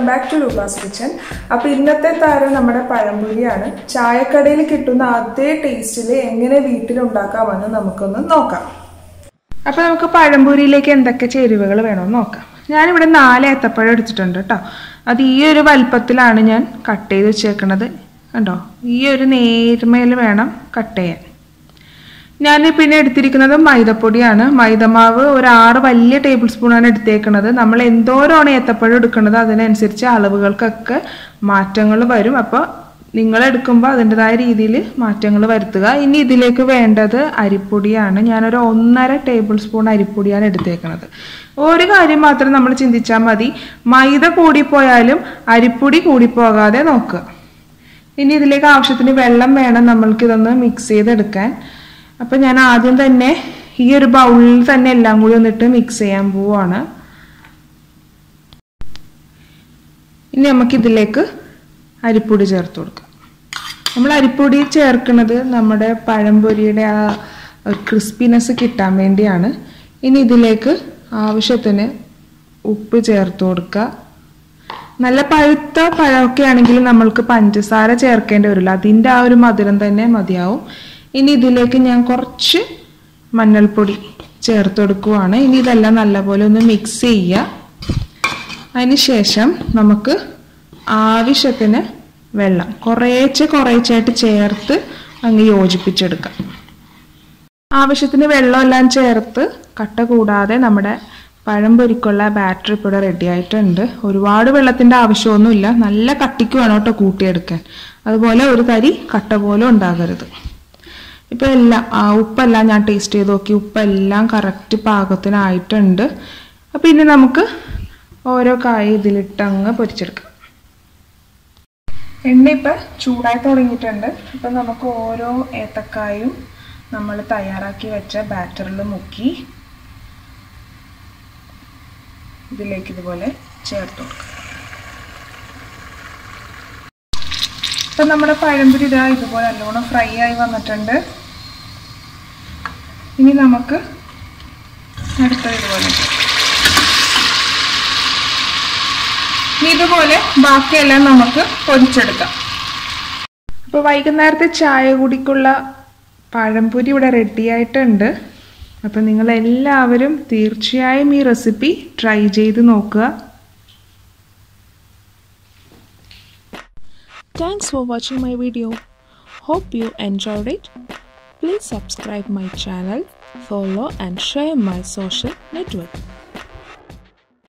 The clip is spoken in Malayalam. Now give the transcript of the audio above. Welcome back to Roopa's kitchen. അപ്പോൾ ഇന്നത്തെ താരം നമ്മുടെ പഴംപൊരിയാണ്. ചായക്കടയിൽ കിട്ടുന്ന അതേ ടേസ്റ്റിൽ എങ്ങനെ വീട്ടിലുണ്ടാക്കാമെന്ന് നമുക്കൊന്ന് നോക്കാം. അപ്പോൾ നമുക്ക് പഴംപൊരിയിലേക്ക് എന്തൊക്കെ ചേരുവകൾ വേണമെന്ന് നോക്കാം. ഞാനിവിടെ 4 ഏത്തപ്പഴം എടുത്തിട്ടുണ്ട് കേട്ടോ. അത് ഈ ഒരു വലുപ്പത്തിലാണ് ഞാൻ കട്ട് ചെയ്ത് വെച്ചേക്കണത്. കണ്ടോ, ഈ ഒരു നേർമയിൽ വേണം കട്ട് ചെയ്യാൻ. ഞാൻ പിന്നെ എടുത്തിരിക്കുന്നത് മൈദപ്പൊടിയാണ്. മൈദമാവ് ഒരു 6 വലിയ ടേബിൾ സ്പൂണാണ് എടുത്തേക്കുന്നത്. നമ്മൾ എന്തോരമാണ് ഏത്തപ്പഴം എടുക്കുന്നത് അതിനനുസരിച്ച് അളവുകൾക്കൊക്കെ മാറ്റങ്ങൾ വരും. അപ്പോൾ നിങ്ങളെടുക്കുമ്പോൾ അതിൻ്റെതായ രീതിയിൽ മാറ്റങ്ങൾ വരുത്തുക. ഇനി ഇതിലേക്ക് വേണ്ടത് അരിപ്പൊടിയാണ്. ഞാനൊരു 1.5 ടേബിൾ സ്പൂൺ അരിപ്പൊടിയാണ് എടുത്തേക്കുന്നത്. ഒരു കാര്യം മാത്രം നമ്മൾ ചിന്തിച്ചാൽ മതി, മൈദ കൂടിപ്പോയാലും അരിപ്പൊടി കൂടിപ്പോകാതെ നോക്കുക. ഇനി ഇതിലേക്ക് ആവശ്യത്തിന് വെള്ളം വേണം നമ്മൾക്കിതൊന്ന് മിക്സ് ചെയ്തെടുക്കാൻ. അപ്പം ഞാൻ ആദ്യം തന്നെ ഈ ഒരു ബൗളിൽ തന്നെ എല്ലാം കൂടി ഒന്നിട്ട് മിക്സ് ചെയ്യാൻ പോവാണ്. ഇനി നമുക്കിതിലേക്ക് അരിപ്പൊടി ചേർത്ത് കൊടുക്കാം. നമ്മൾ അരിപ്പൊടി ചേർക്കുന്നത് നമ്മുടെ പഴംപൊരിയുടെ ആ ക്രിസ്പിനെസ് കിട്ടാൻ വേണ്ടിയാണ്. ഇനി ഇതിലേക്ക് ആവശ്യത്തിന് ഉപ്പ് ചേർത്ത് കൊടുക്കുക. നല്ല പഴുത്ത പഴമൊക്കെ ആണെങ്കിൽ നമ്മൾക്ക് പഞ്ചസാര ചേർക്കേണ്ടി വരില്ല, അതിൻ്റെ ആ ഒരു മധുരം തന്നെ മതിയാവും. ഇനി ഇതിലേക്ക് ഞാൻ കുറച്ച് മഞ്ഞൾപ്പൊടി ചേർത്ത് കൊടുക്കുവാണ്. ഇനി ഇതെല്ലാം നല്ലപോലെ ഒന്ന് മിക്സ് ചെയ്യുക. അതിനുശേഷം നമുക്ക് ആവശ്യത്തിന് വെള്ളം കുറേച്ചായിട്ട് ചേർത്ത് അങ്ങ് യോജിപ്പിച്ചെടുക്കാം. ആവശ്യത്തിന് വെള്ളമെല്ലാം ചേർത്ത് കട്ട കൂടാതെ നമ്മുടെ പഴം പൊരിക്കുള്ള ബാറ്റർ ഇപ്പോൾ റെഡി ആയിട്ടുണ്ട്. ഒരുപാട് വെള്ളത്തിൻ്റെ ആവശ്യമൊന്നുമില്ല. നല്ല കട്ടിക്ക് വേണം കേട്ടോ കൂട്ടിയെടുക്കാൻ. അതുപോലെ ഒരു തരി കട്ട പോലും ഉണ്ടാകരുത്. ഇപ്പം എല്ലാം ഉപ്പെല്ലാം ഞാൻ ടേസ്റ്റ് ചെയ്ത് നോക്കി. ഉപ്പെല്ലാം കറക്റ്റ് പാകത്തിനായിട്ടുണ്ട്. അപ്പം ഇനി നമുക്ക് ഓരോ കായ ഇതിലിട്ടങ്ങ് പൊരിച്ചെടുക്കാം. എണ്ണ ഇപ്പം ചൂടായി തുടങ്ങിയിട്ടുണ്ട്. അപ്പം നമുക്ക് ഓരോ ഏത്തക്കായും നമ്മൾ തയ്യാറാക്കി വെച്ച ബാറ്ററിൽ മുക്കി ഇതിലേക്ക് ഇതുപോലെ ചേർത്ത് കൊടുക്കാം. അപ്പം നമ്മുടെ പഴംപൊരി ഇതാ ഇതുപോലെ നല്ലോണം ഫ്രൈ ആയി വന്നിട്ടുണ്ട്. ഇനി നമുക്ക് അടുത്തതുപോലെ ഇതുപോലെ ബാക്കിയെല്ലാം നമുക്ക് പൊരിച്ചെടുക്കാം. അപ്പോൾ വൈകുന്നേരത്തെ ചായ കുടിക്കുള്ള പഴംപൊരി ഇവിടെ റെഡി ആയിട്ടുണ്ട്. അപ്പം നിങ്ങളെല്ലാവരും തീർച്ചയായും ഈ റെസിപ്പി ട്രൈ ചെയ്ത് നോക്കുക. Thanks for watching my video. Hope you enjoyed it. Please subscribe my channel, follow and share my social network.